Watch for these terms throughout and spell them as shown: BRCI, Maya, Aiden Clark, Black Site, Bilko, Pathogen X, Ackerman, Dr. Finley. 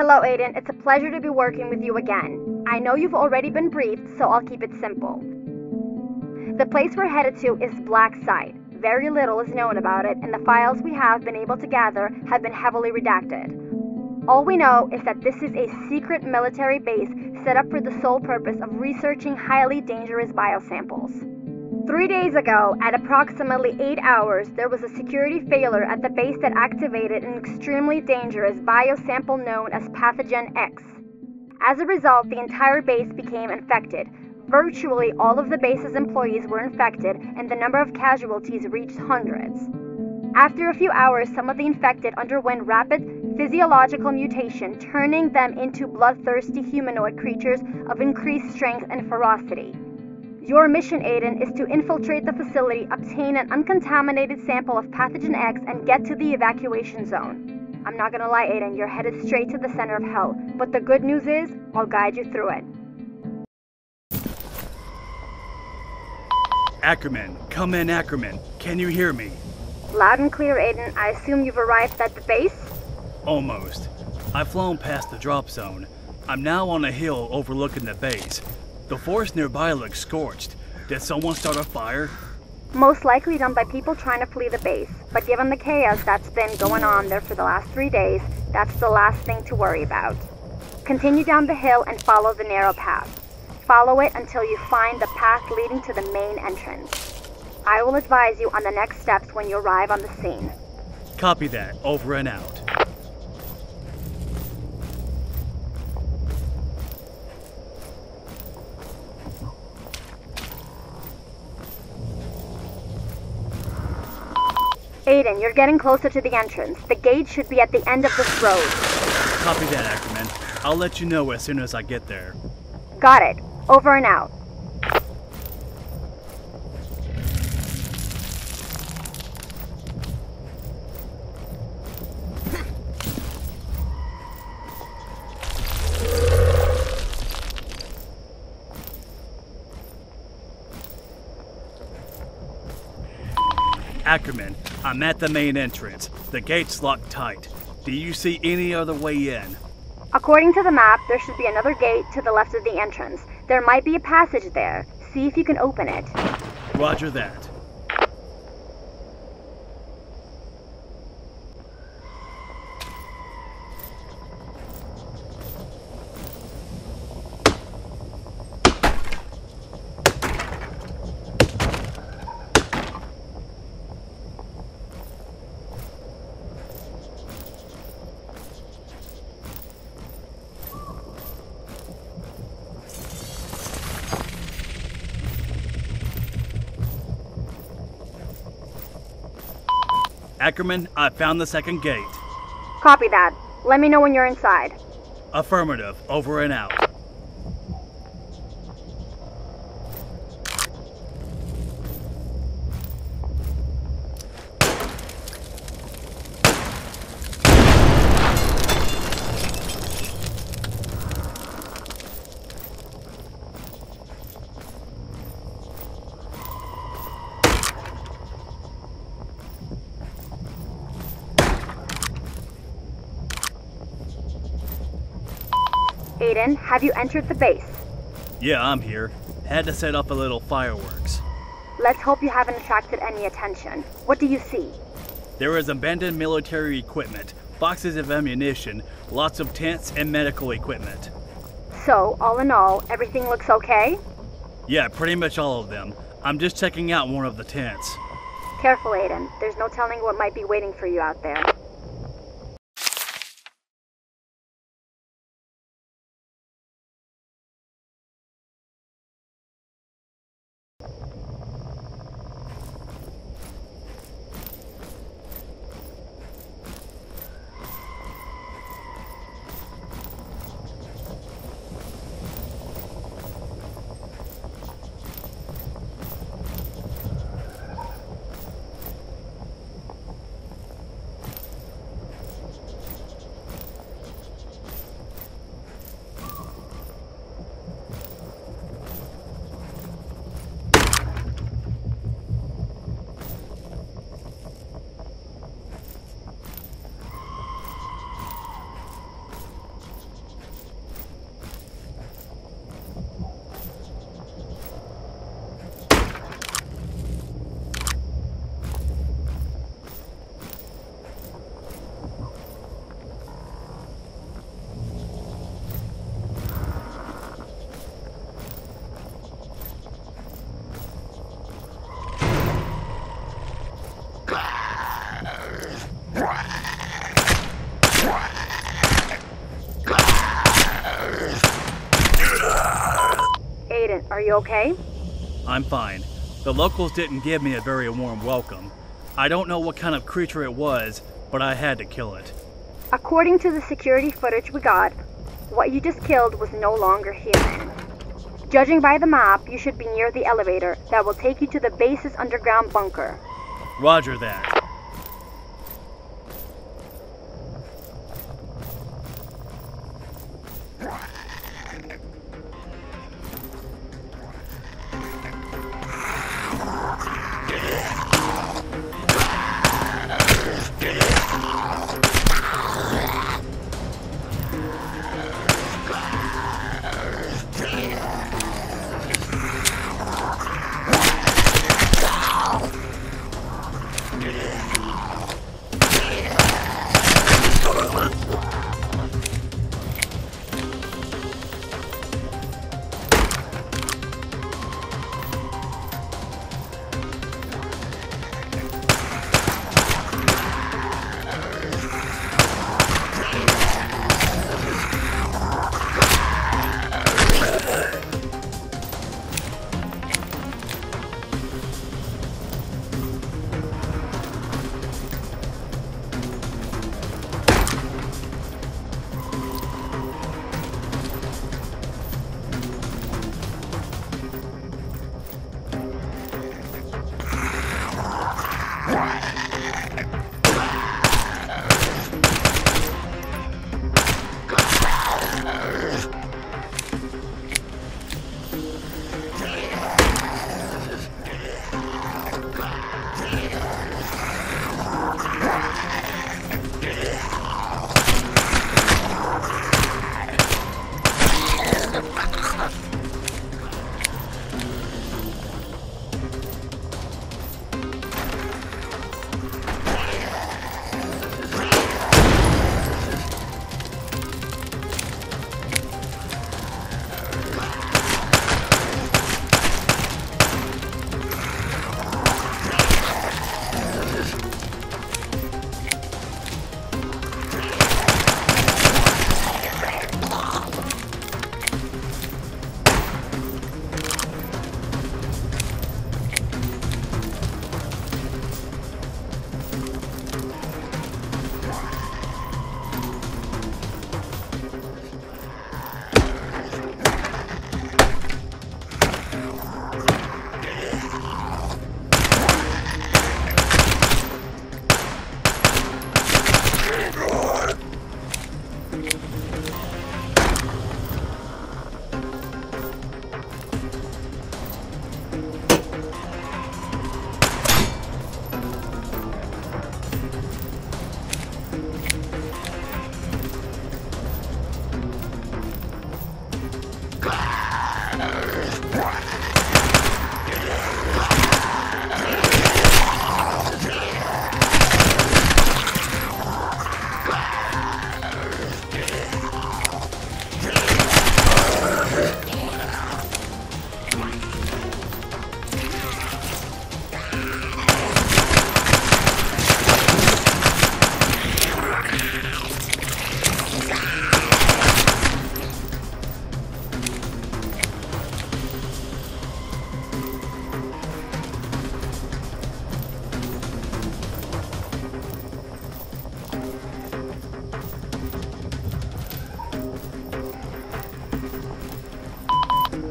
Hello, Aiden. It's a pleasure to be working with you again. I know you've already been briefed, so I'll keep it simple. The place we're headed to is Black Site. Very little is known about it, and the files we have been able to gather have been heavily redacted. All we know is that this is a secret military base set up for the sole purpose of researching highly dangerous biosamples. 3 days ago, at approximately 8 hours, there was a security failure at the base that activated an extremely dangerous biosample known as Pathogen X. As a result, the entire base became infected. Virtually all of the base's employees were infected, and the number of casualties reached hundreds. After a few hours, some of the infected underwent rapid physiological mutation, turning them into bloodthirsty humanoid creatures of increased strength and ferocity. Your mission, Aiden, is to infiltrate the facility, obtain an uncontaminated sample of Pathogen X, and get to the evacuation zone. I'm not gonna lie, Aiden, you're headed straight to the center of hell, but the good news is, I'll guide you through it. Ackerman, come in, Ackerman. Can you hear me? Loud and clear, Aiden. I assume you've arrived at the base? Almost. I've flown past the drop zone. I'm now on a hill overlooking the base. The forest nearby looks scorched. Did someone start a fire? Most likely done by people trying to flee the base. But given the chaos that's been going on there for the last 3 days, that's the last thing to worry about. Continue down the hill and follow the narrow path. Follow it until you find the path leading to the main entrance. I will advise you on the next steps when you arrive on the scene. Copy that. Over and out. Aiden, you're getting closer to the entrance. The gate should be at the end of this road. Copy that, Ackerman. I'll let you know as soon as I get there. Got it. Over and out. Ackerman, I'm at the main entrance. The gate's locked tight. Do you see any other way in? According to the map, there should be another gate to the left of the entrance. There might be a passage there. See if you can open it. Roger that. Ackerman, I found the second gate. Copy that. Let me know when you're inside. Affirmative. Over and out. Aiden, have you entered the base? Yeah, I'm here. Had to set up a little fireworks. Let's hope you haven't attracted any attention. What do you see? There is abandoned military equipment, boxes of ammunition, lots of tents and medical equipment. So, all in all, everything looks okay? Yeah, pretty much all of them. I'm just checking out one of the tents. Careful, Aiden. There's no telling what might be waiting for you out there. Are you okay? I'm fine. The locals didn't give me a very warm welcome. I don't know what kind of creature it was, but I had to kill it. According to the security footage we got, what you just killed was no longer human. Judging by the map, you should be near the elevator that will take you to the base's underground bunker. Roger that.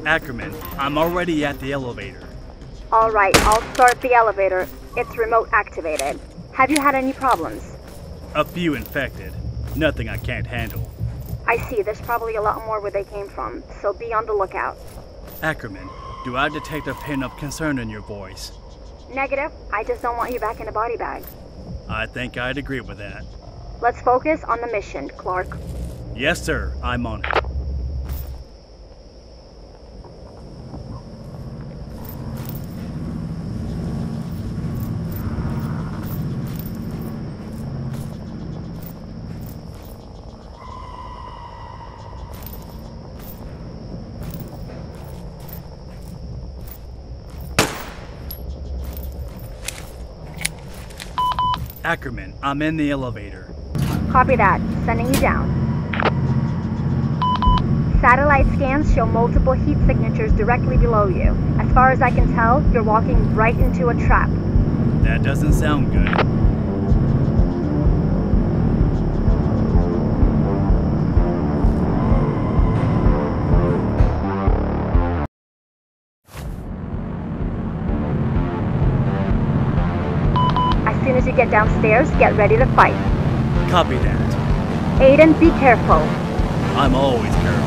Ackerman, I'm already at the elevator. All right, I'll start the elevator. It's remote activated. Have you had any problems? A few infected. Nothing I can't handle. I see. There's probably a lot more where they came from, so be on the lookout. Ackerman, do I detect a pin of concern in your voice? Negative. I just don't want you back in a body bag. I think I'd agree with that. Let's focus on the mission, Clark. Yes, sir. I'm on it. Ackerman, I'm in the elevator. Copy that. Sending you down. Satellite scans show multiple heat signatures directly below you. As far as I can tell, you're walking right into a trap. That doesn't sound good. Get downstairs, get ready to fight. Copy that. Aiden, be careful. I'm always careful.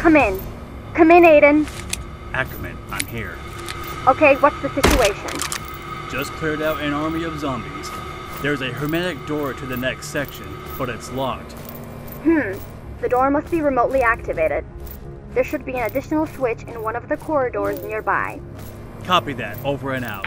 Come in. Come in, Aiden. Ackerman, I'm here. Okay, what's the situation? Just cleared out an army of zombies. There's a hermetic door to the next section, but it's locked. The door must be remotely activated. There should be an additional switch in one of the corridors nearby. Copy that. Over and out.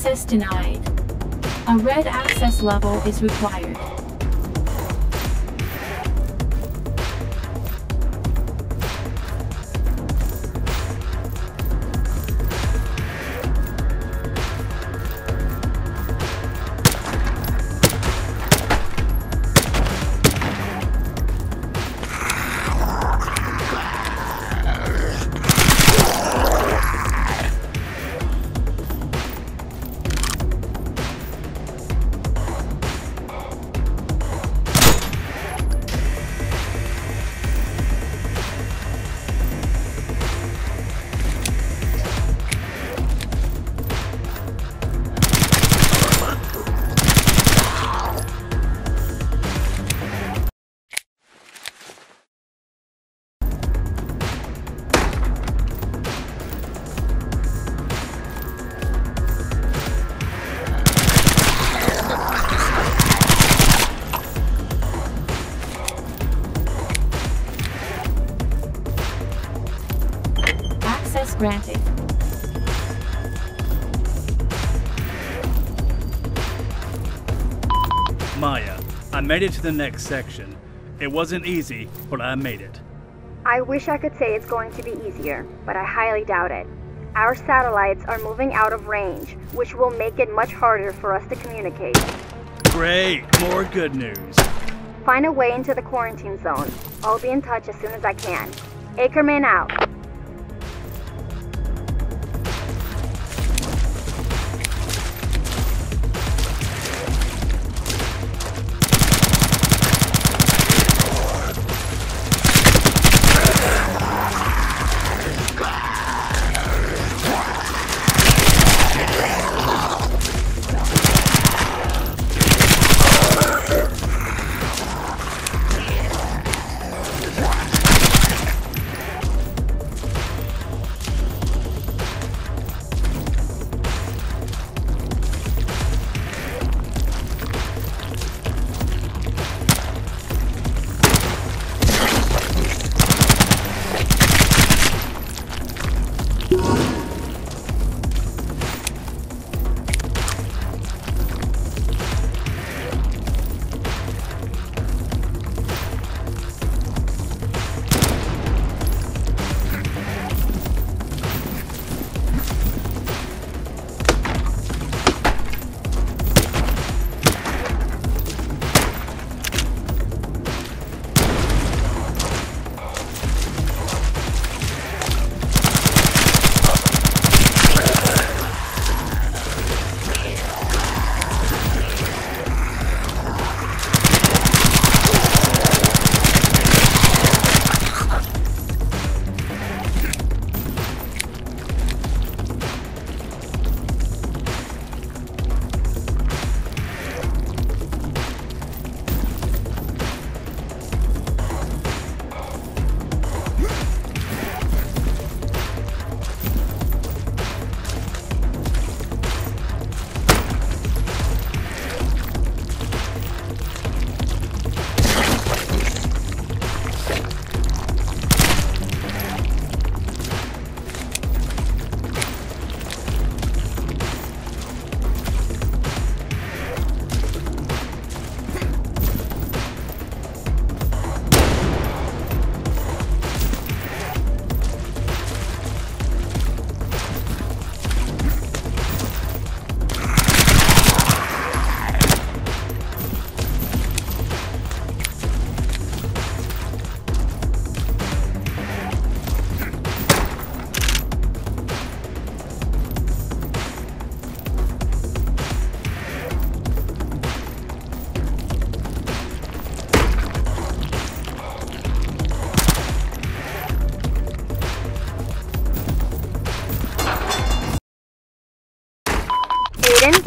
Access denied. A red access level is required. Granted. Maya, I made it to the next section. It wasn't easy, but I made it. I wish I could say it's going to be easier, but I highly doubt it. Our satellites are moving out of range, which will make it much harder for us to communicate. Great, more good news. Find a way into the quarantine zone. I'll be in touch as soon as I can. Ackerman out.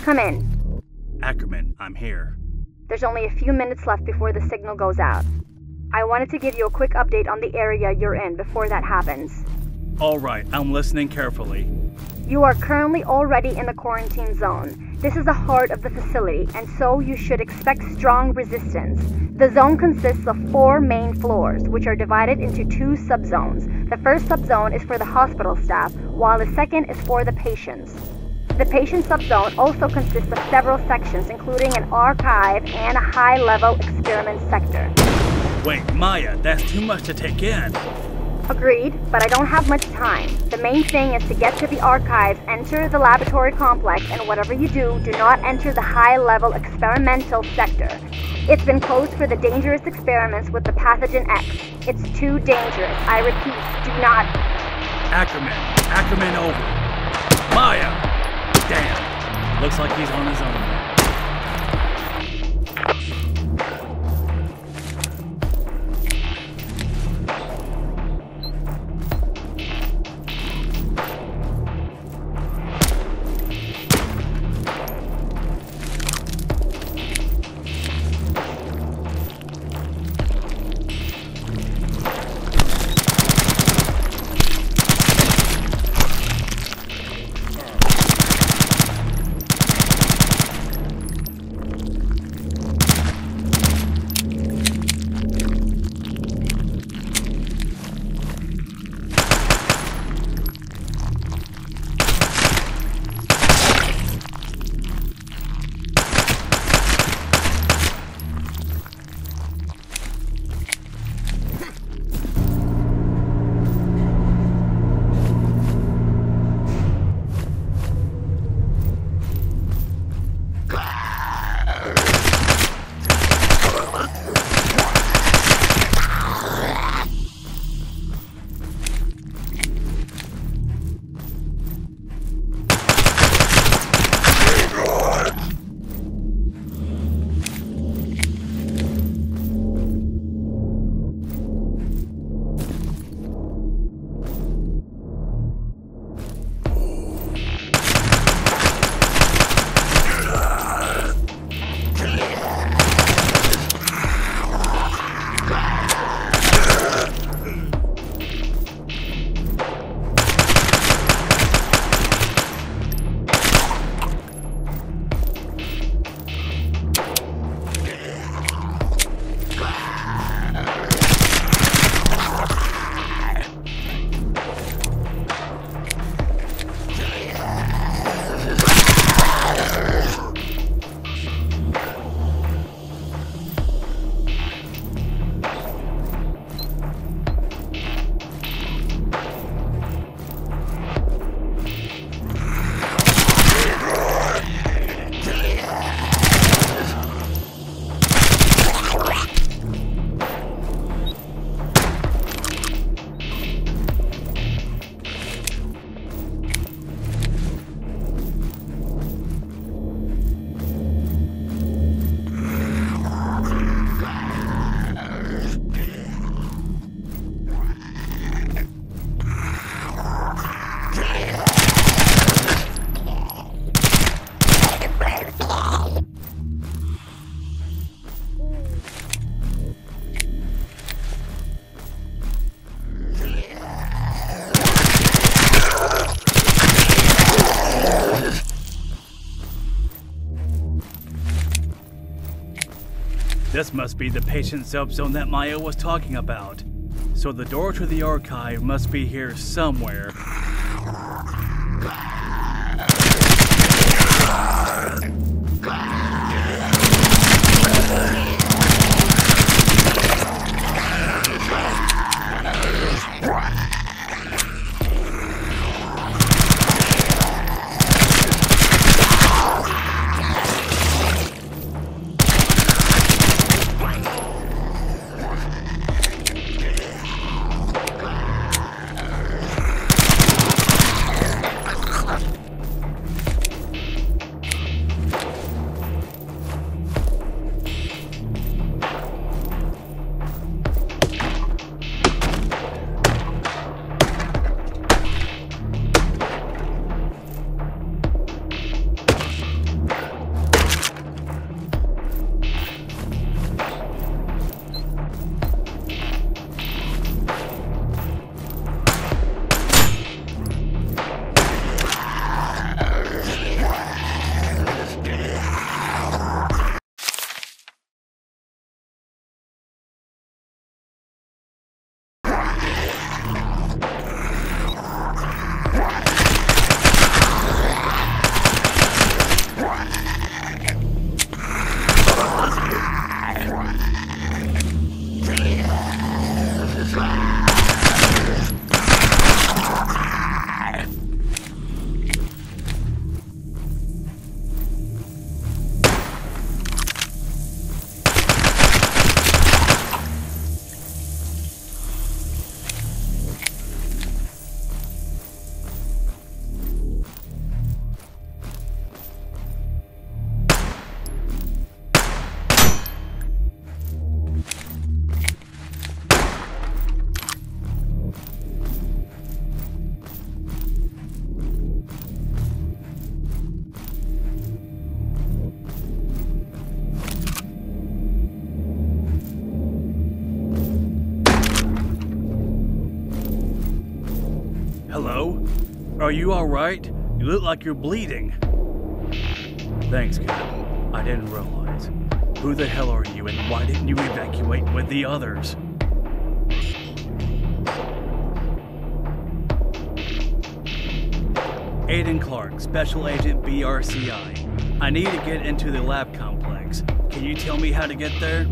Come in. Ackerman, I'm here. There's only a few minutes left before the signal goes out. I wanted to give you a quick update on the area you're in before that happens. All right, I'm listening carefully. You are currently already in the quarantine zone. This is the heart of the facility, and so you should expect strong resistance. The zone consists of 4 main floors, which are divided into 2 subzones. The first subzone is for the hospital staff, while the second is for the patients. The patient subzone also consists of several sections, including an archive and a high-level experiment sector. Wait, Maya, that's too much to take in. Agreed, but I don't have much time. The main thing is to get to the archives, enter the laboratory complex, and whatever you do, do not enter the high-level experimental sector. It's been closed for the dangerous experiments with the Pathogen X. It's too dangerous. I repeat, do not... Ackerman over. Maya! Damn. Looks like he's on his own. This must be the patient subzone that Maya was talking about. So the door to the archive must be here somewhere. Are you all right? You look like you're bleeding. Thanks, Captain. I didn't realize. Who the hell are you, and why didn't you evacuate with the others? Aiden Clark, Special Agent BRCI. I need to get into the lab complex. Can you tell me how to get there?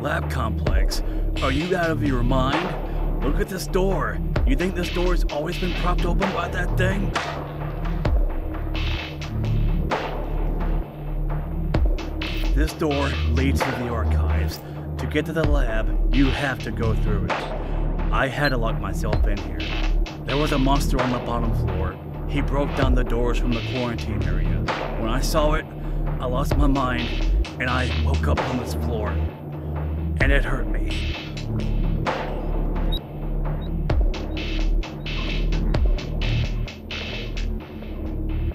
Lab complex? Are you out of your mind? Look at this door. You think this door's always been propped open by that thing? This door leads to the archives. To get to the lab, you have to go through it. I had to lock myself in here. There was a monster on the bottom floor. He broke down the doors from the quarantine area. When I saw it, I lost my mind, and I woke up on this floor. And it hurt me.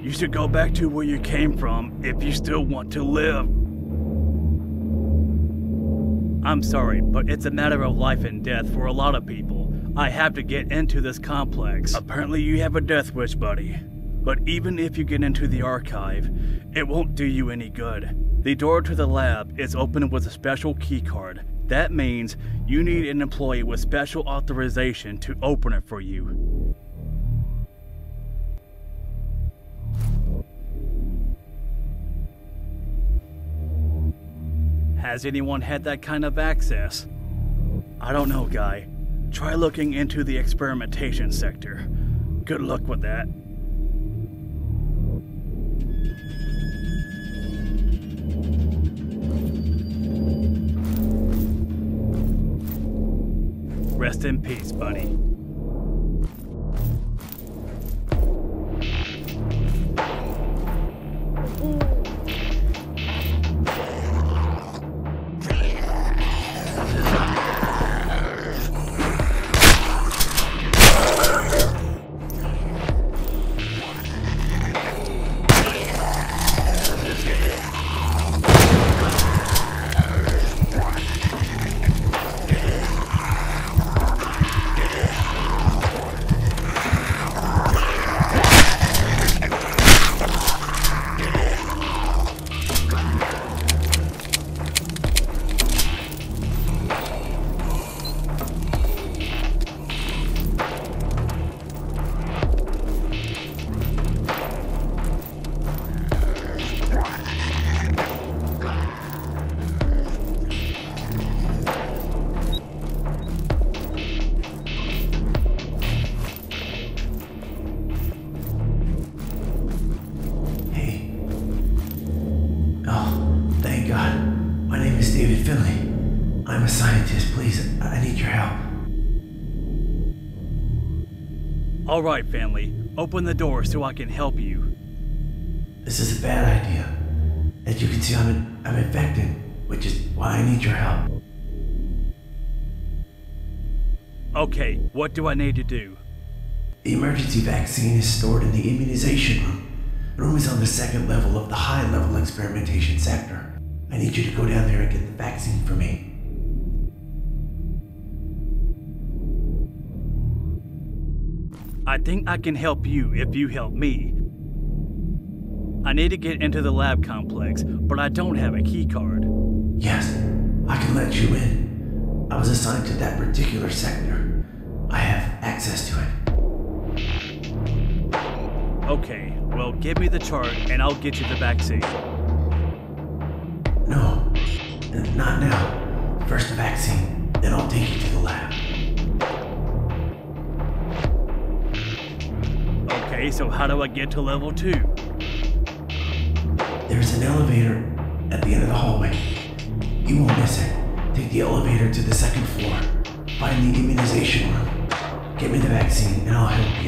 You should go back to where you came from if you still want to live. I'm sorry, but it's a matter of life and death for a lot of people. I have to get into this complex. Apparently you have a death wish, buddy. But even if you get into the archive, it won't do you any good. The door to the lab is open with a special keycard. That means you need an employee with special authorization to open it for you. Has anyone had that kind of access? I don't know, guy. Try looking into the experimentation sector. Good luck with that. Rest in peace, buddy. All right, family. Open the door so I can help you. This is a bad idea. As you can see, I'm infected, which is why I need your help. Okay, what do I need to do? The emergency vaccine is stored in the immunization room. The room is on the second level of the high-level experimentation sector. I need you to go down there and get the vaccine for me. I think I can help you if you help me. I need to get into the lab complex, but I don't have a key card. Yes, I can let you in. I was assigned to that particular sector. I have access to it. Okay, well, give me the chart and I'll get you the vaccine. No, not now. First the vaccine, then I'll take you to the lab. Okay, so how do I get to level 2? There's an elevator at the end of the hallway. You won't miss it. Take the elevator to the second floor. Find the immunization room. Get me the vaccine and I'll help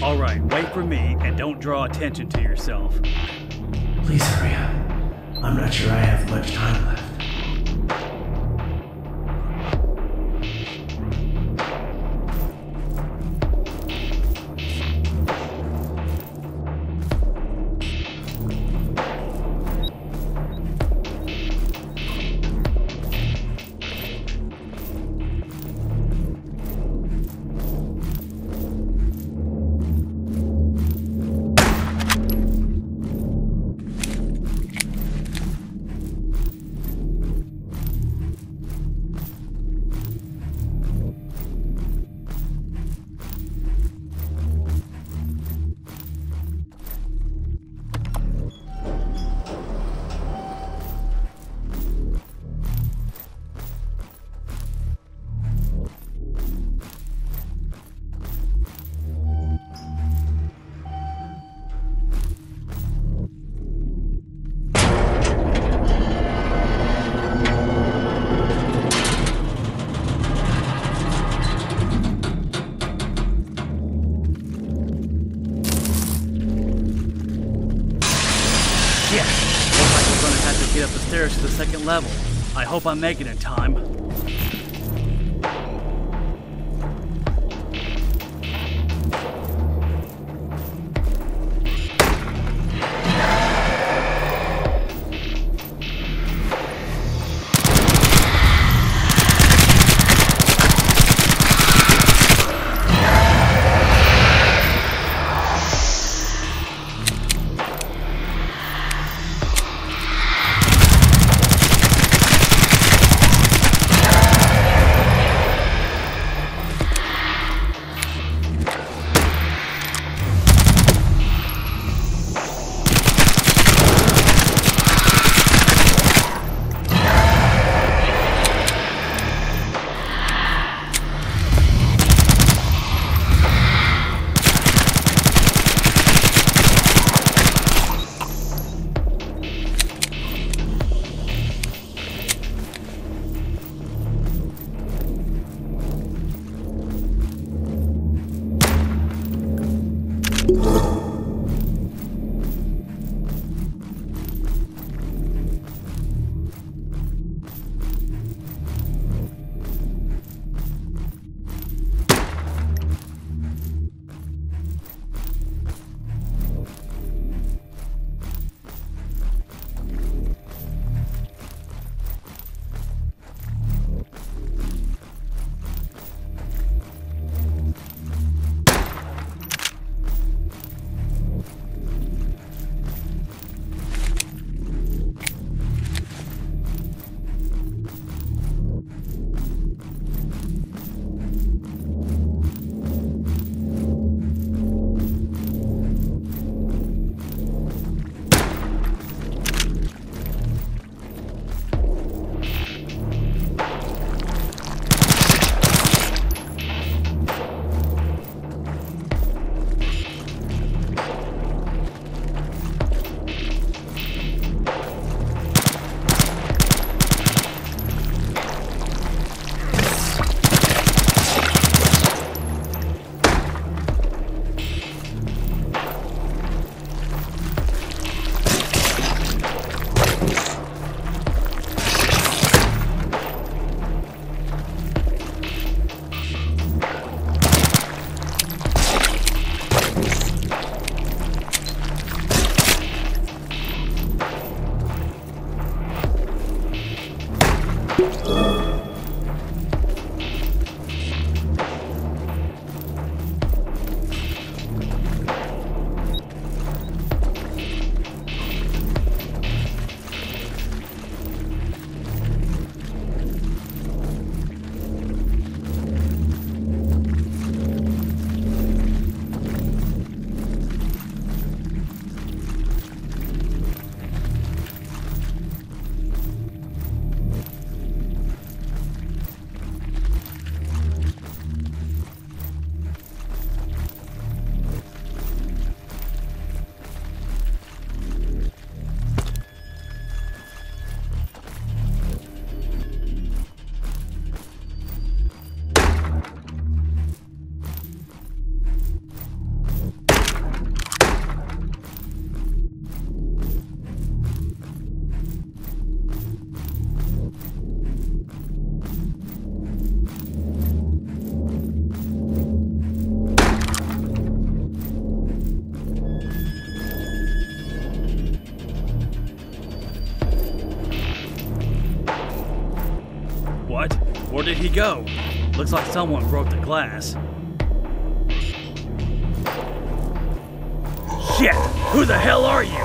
you. Alright, wait for me and don't draw attention to yourself. Please hurry up. I'm not sure I have much time left. get up the stairs to the second level. I hope I make it in time. Where did he go? Looks like someone broke the glass. Shit! Who the hell are you?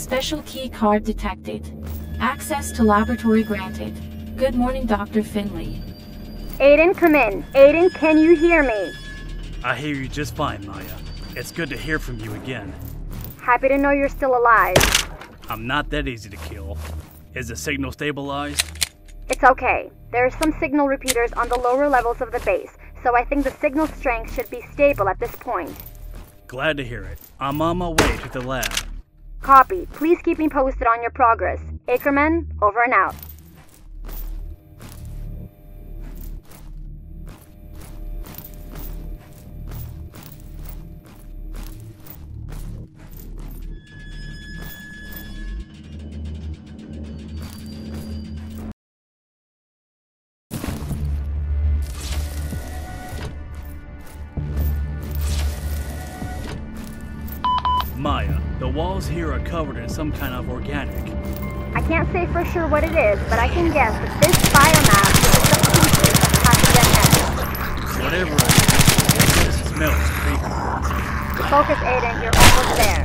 Special key card detected. Access to laboratory granted. Good morning, Dr. Finley. Aiden, come in. Aiden, can you hear me? I hear you just fine, Maya. It's good to hear from you again. Happy to know you're still alive. I'm not that easy to kill. Is the signal stabilized? It's okay. There are some signal repeaters on the lower levels of the base, so I think the signal strength should be stable at this point. Glad to hear it. I'm on my way to the lab. Copy. Please keep me posted on your progress. Ackerman, over and out. Maya, the walls here are covered in some kind of organic. I can't say for sure what it is, but I can guess that this biomass is a piece of Pathogen X. Whatever it is, this smells creepy. Focus, Aiden, you're almost there.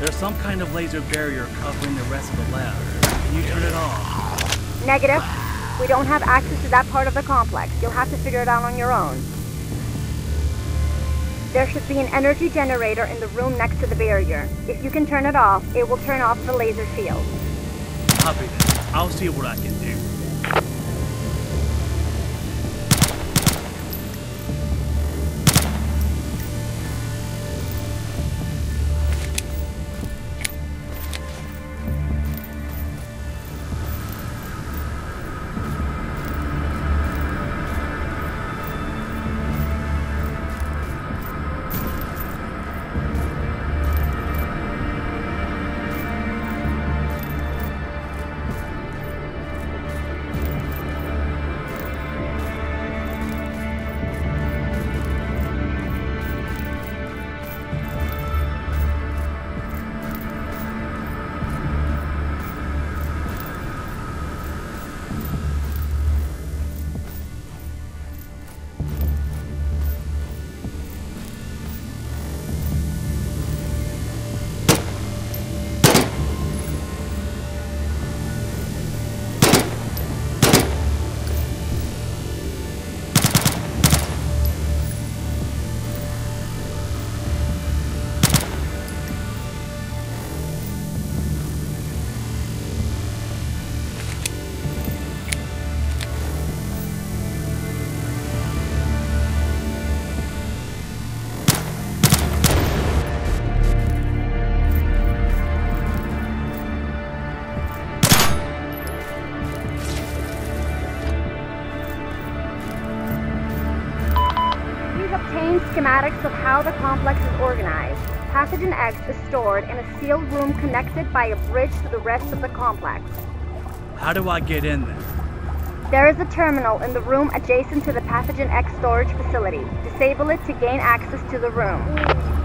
There's some kind of laser barrier covering the rest of the lab. Can you turn it off? Negative. We don't have access to that part of the complex. You'll have to figure it out on your own. There should be an energy generator in the room next to the barrier. If you can turn it off, it will turn off the laser field. Copy that. I'll see what I can do. schematics of how the complex is organized, Pathogen X is stored in a sealed room connected by a bridge to the rest of the complex. How do I get in there? There is a terminal in the room adjacent to the Pathogen X storage facility. Disable it to gain access to the room.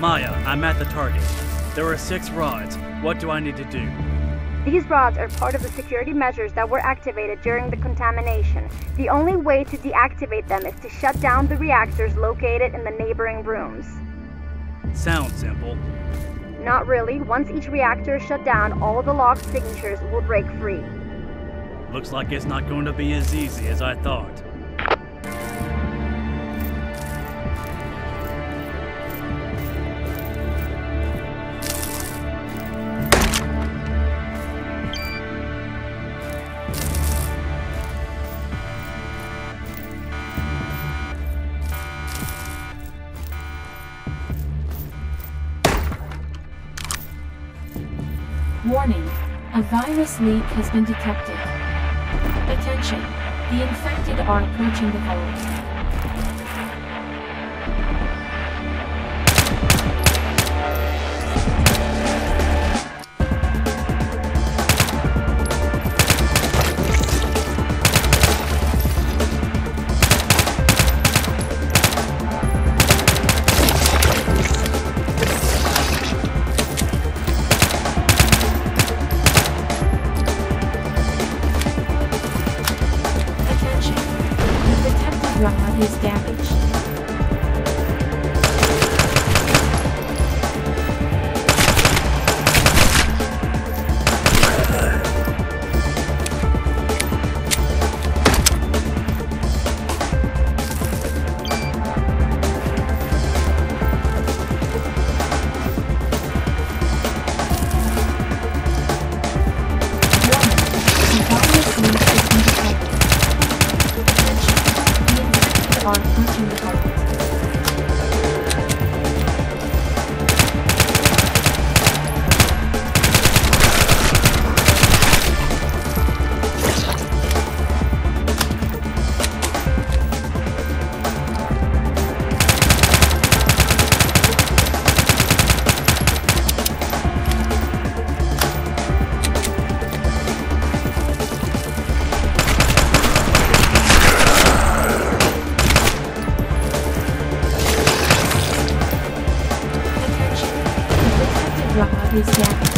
Maya, I'm at the target. There are 6 rods. What do I need to do? These rods are part of the security measures that were activated during the contamination. The only way to deactivate them is to shut down the reactors located in the neighboring rooms. Sounds simple. Not really. Once each reactor is shut down, all the locked signatures will break free. Looks like it's not going to be as easy as I thought. Warning, a virus leak has been detected. Attention, the infected are approaching the hole. his jacket.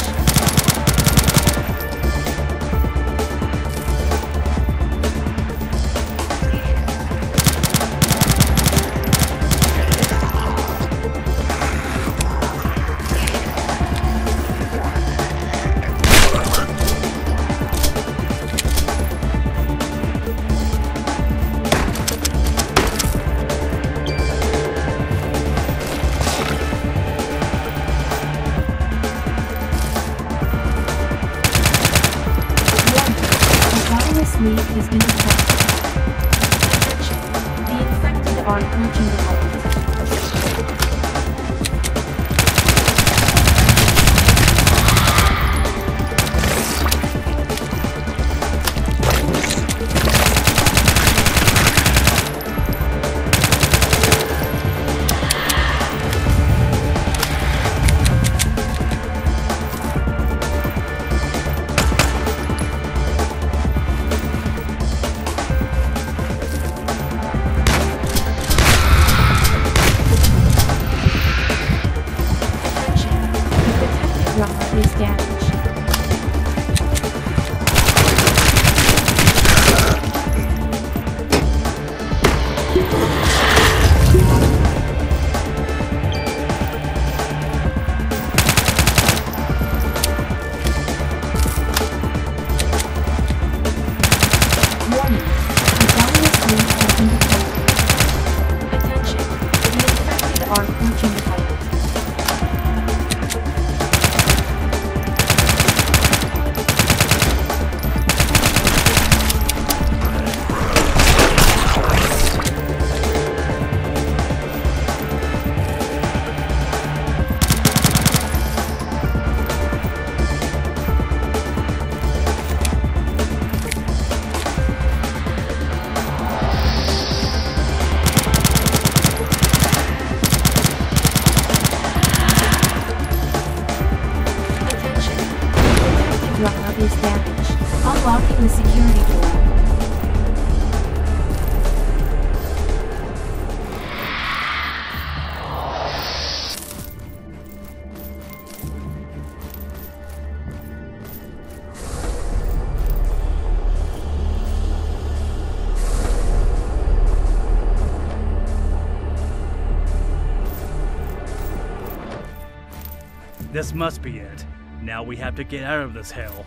This must be it. Now we have to get out of this hell.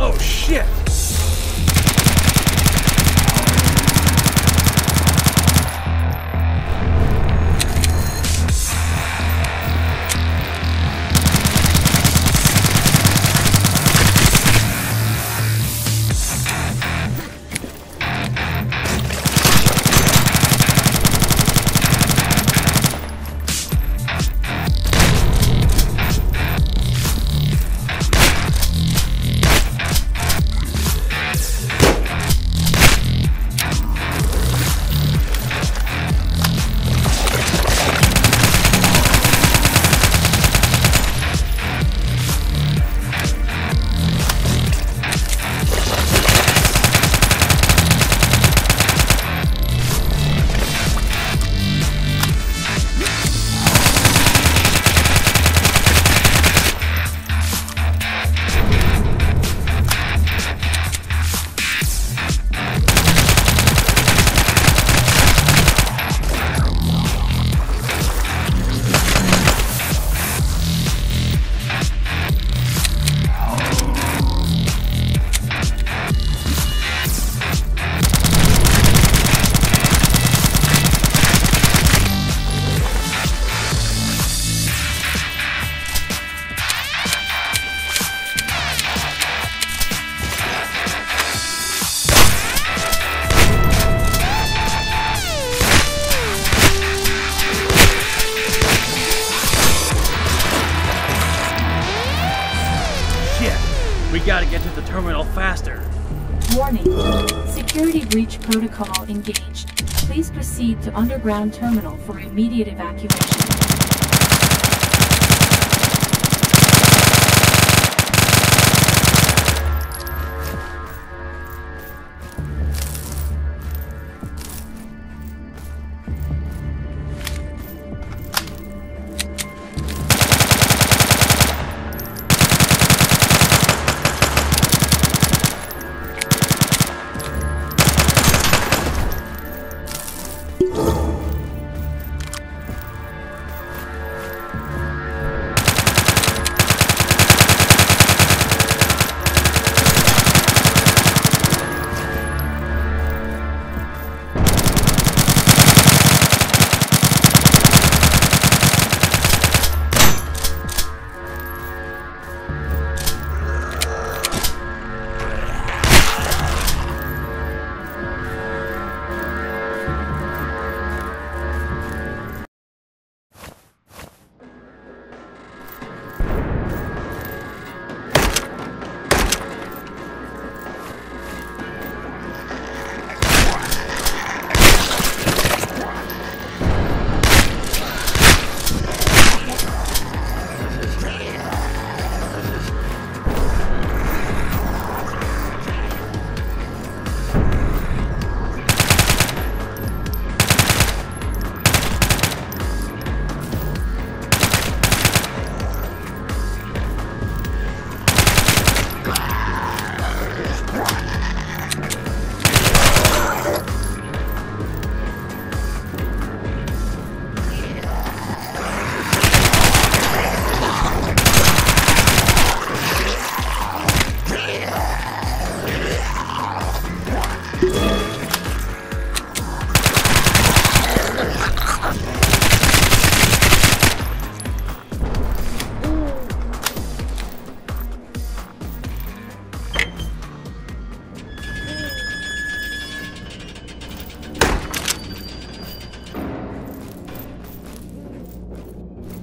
Oh shit! get to the terminal faster. Warning. Security breach protocol engaged. Please proceed to underground terminal for immediate evacuation.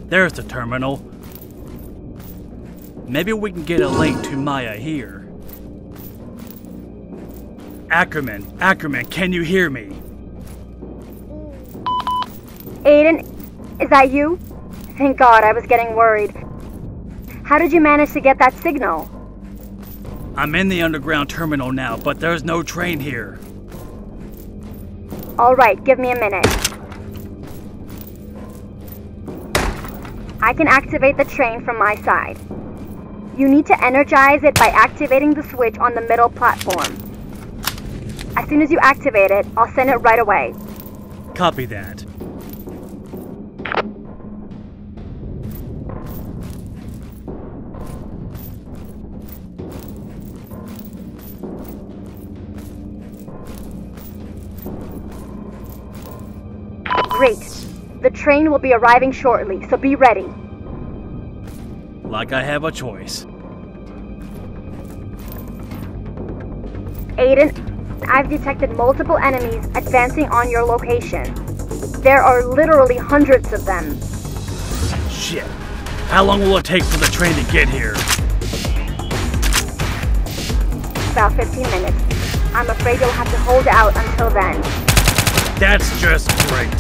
There's the terminal. Maybe we can get a link to Maya here. Ackerman, can you hear me? Aiden, is that you? Thank God, I was getting worried. How did you manage to get that signal? I'm in the underground terminal now, but there's no train here. All right, give me a minute. I can activate the train from my side. You need to energize it by activating the switch on the middle platform. As soon as you activate it, I'll send it right away. Copy that. Great. The train will be arriving shortly, so be ready. Like I have a choice. Aiden, I've detected multiple enemies advancing on your location. There are literally hundreds of them. Shit. How long will it take for the train to get here? About 15 minutes. I'm afraid you'll have to hold out until then. That's just great.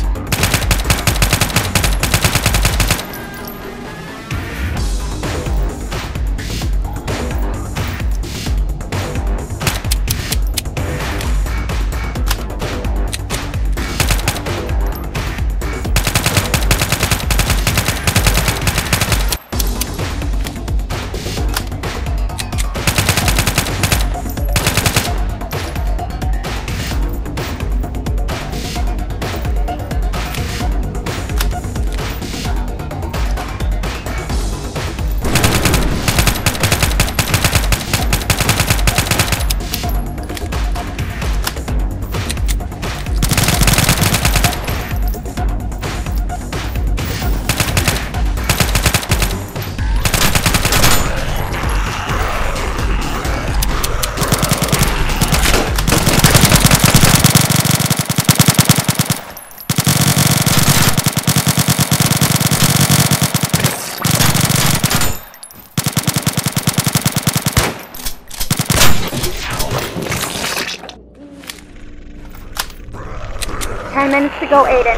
10 minutes to go, Aiden.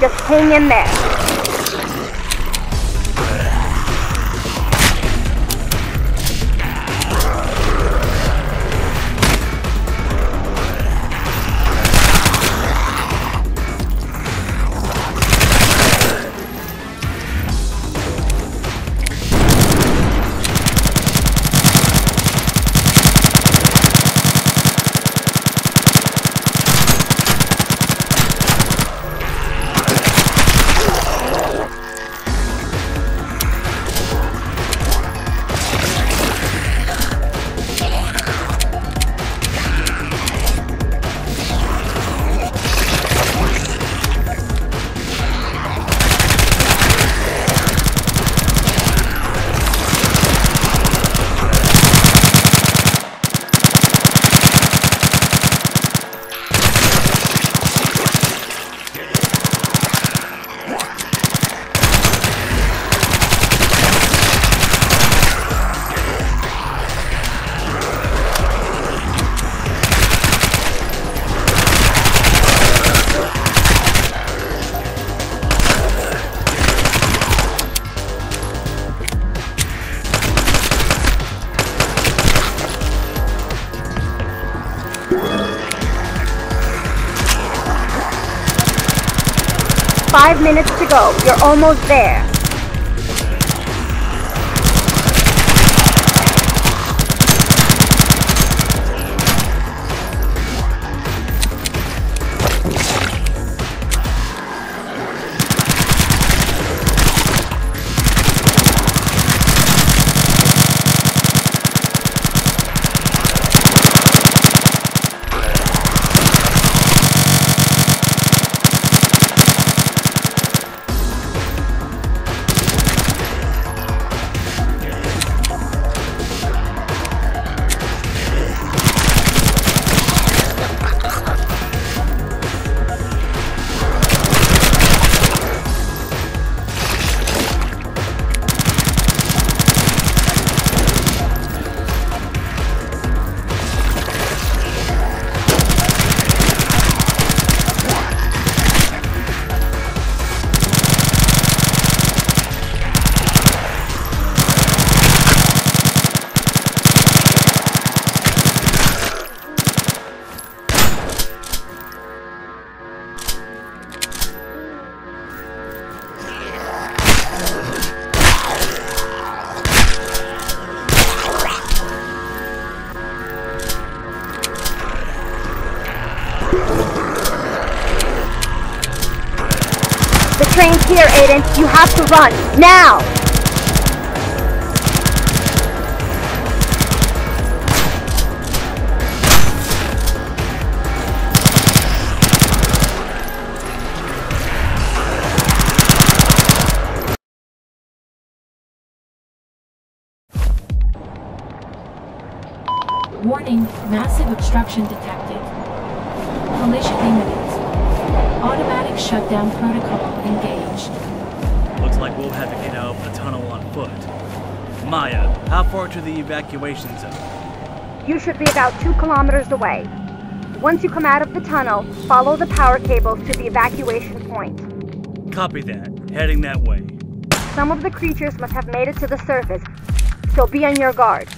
Just hang in there. Minutes to go. You're almost there. Here, Aiden, you have to run now. Warning, massive obstruction detected. Collision imminent. Automatic shutdown protocol engaged. Looks like we'll have to get out of the tunnel on foot. Maya, how far to the evacuation zone? You should be about 2 kilometers away. Once you come out of the tunnel, follow the power cables to the evacuation point. Copy that. Heading that way. Some of the creatures must have made it to the surface, so be on your guard.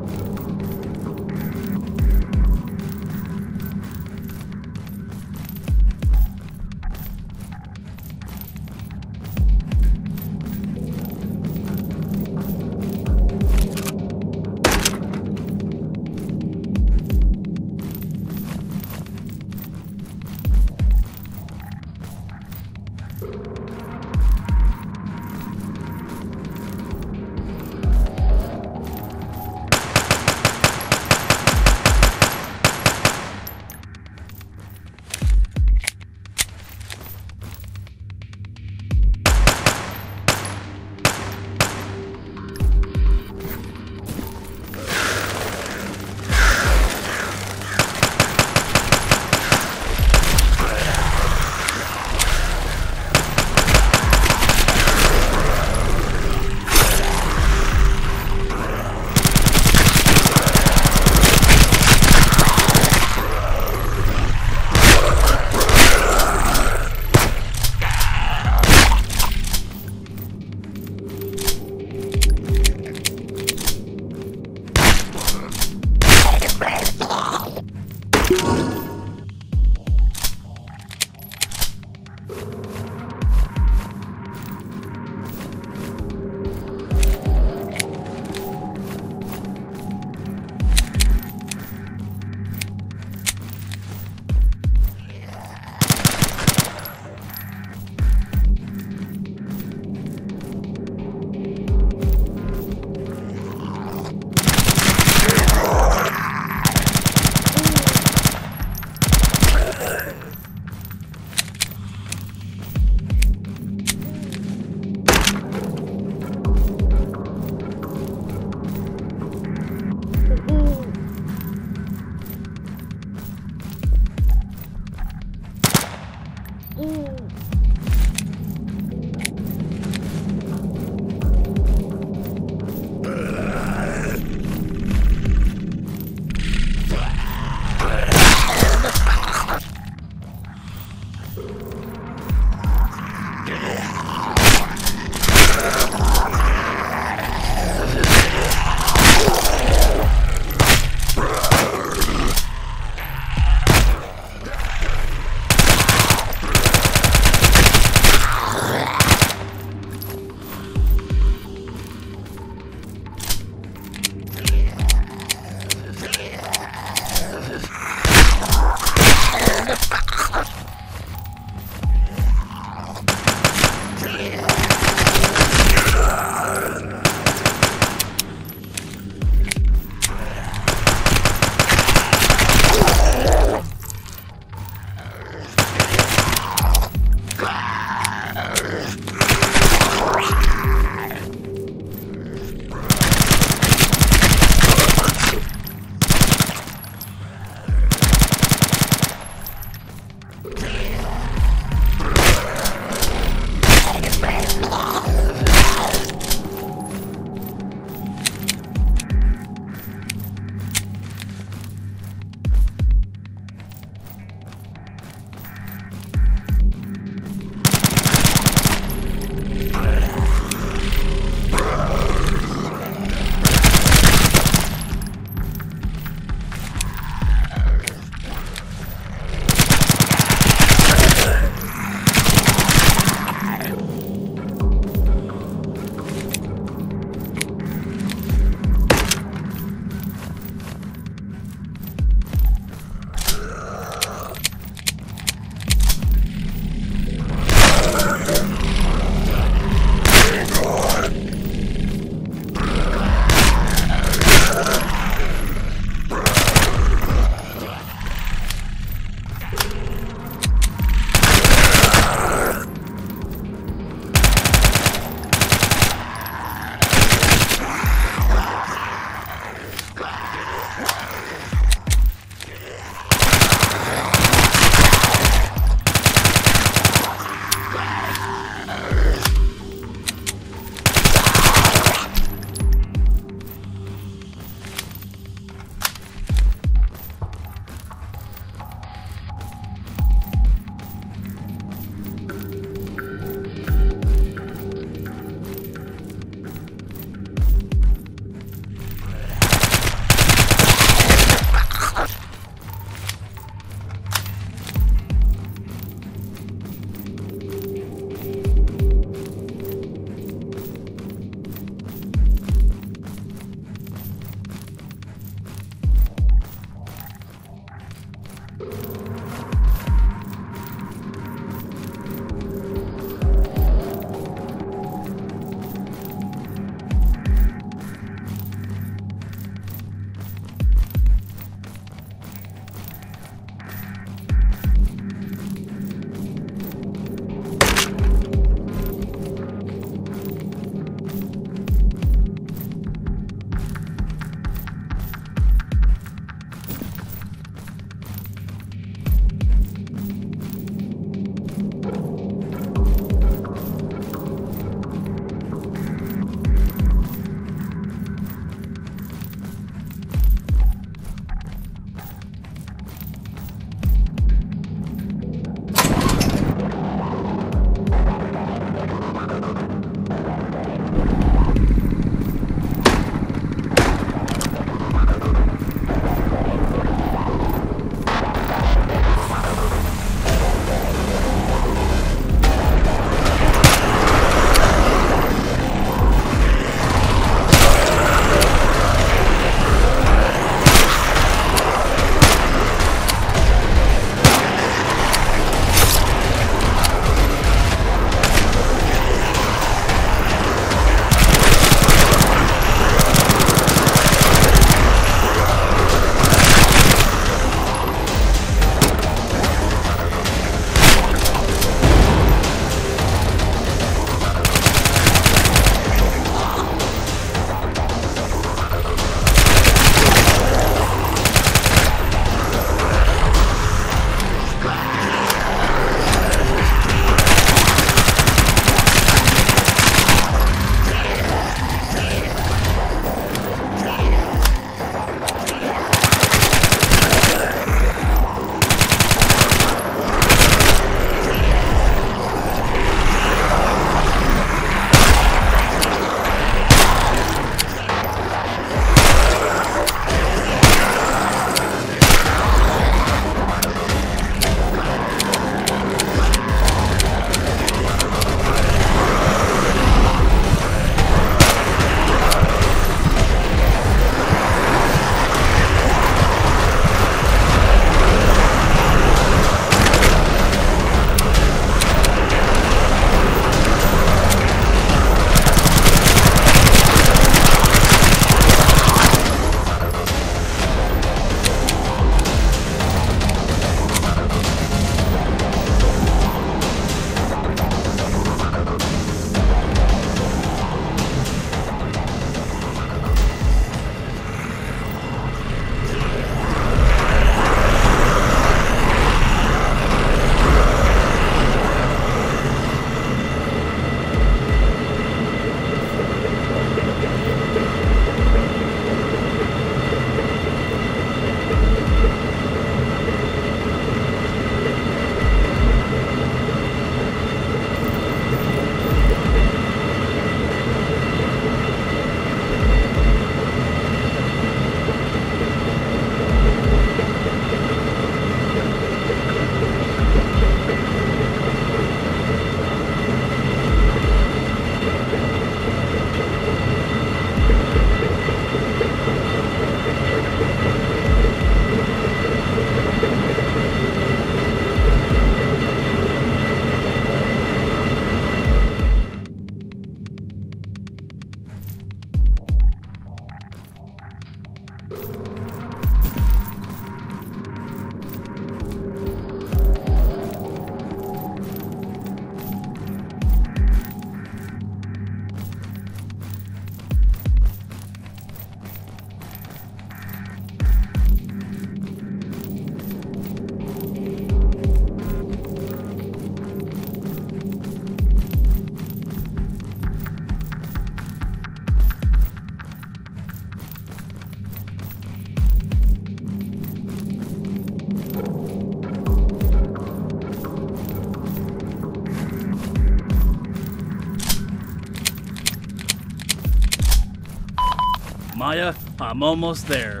Maya, I'm almost there.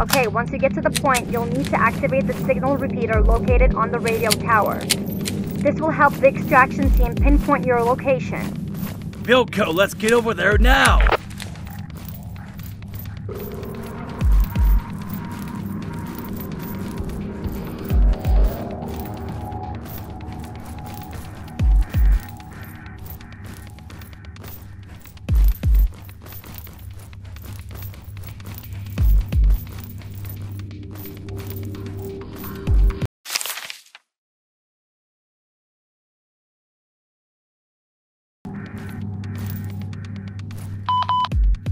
Okay, once you get to the point, you'll need to activate the signal repeater located on the radio tower. This will help the extraction team pinpoint your location. Bilko, let's get over there now!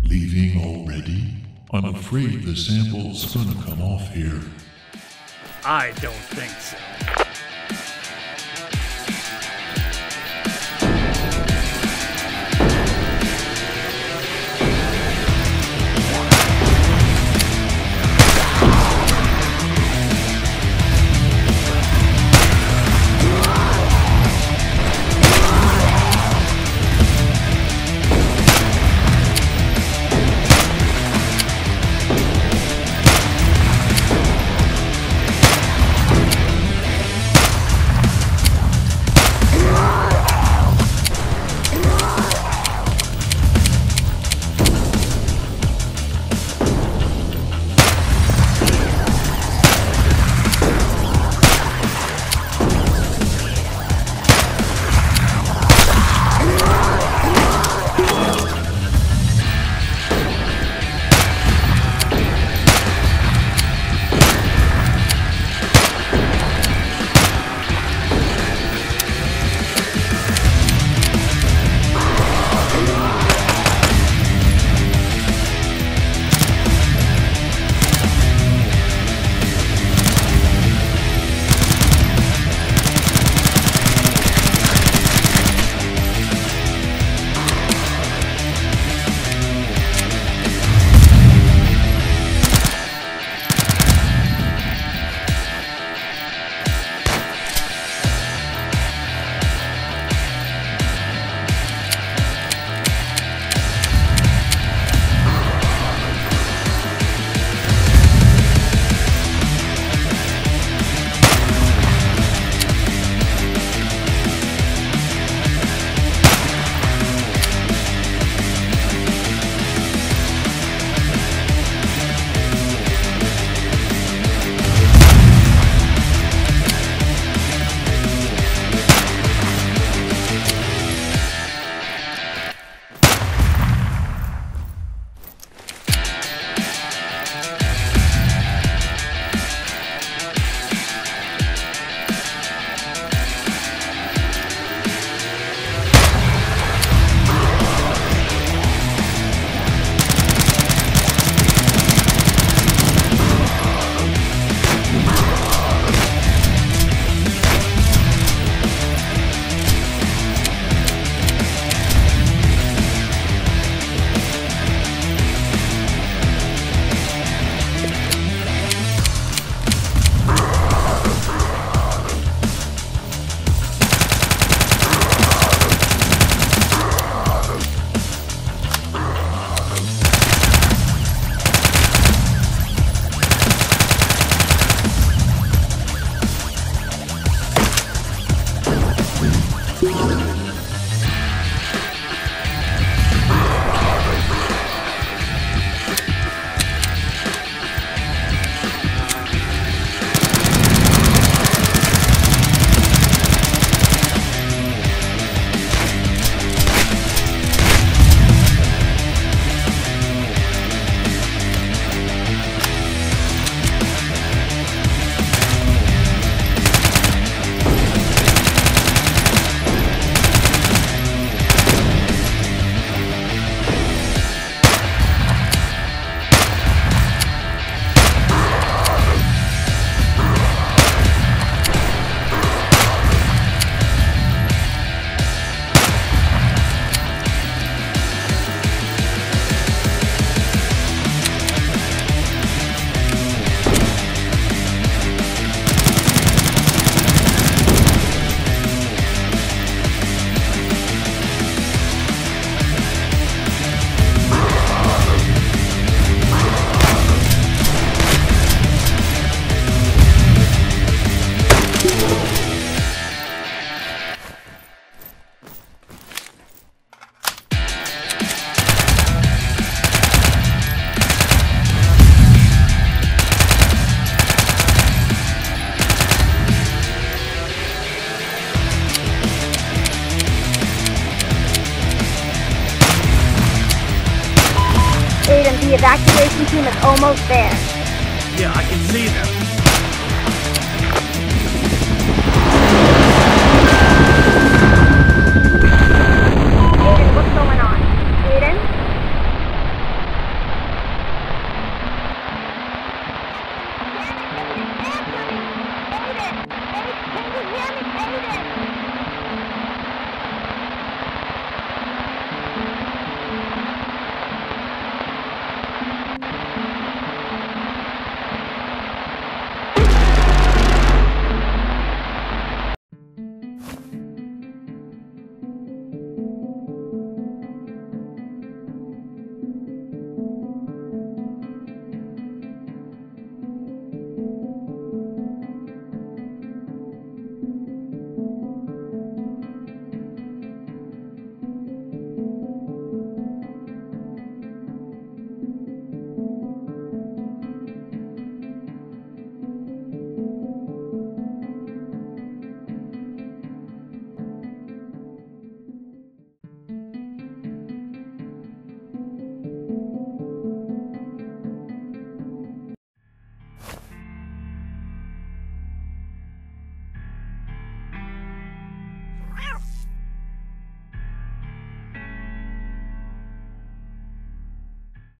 Leaving already? I'm afraid the sample's gonna come off here. I don't think so. The evacuation team is almost there. Yeah, I can see them.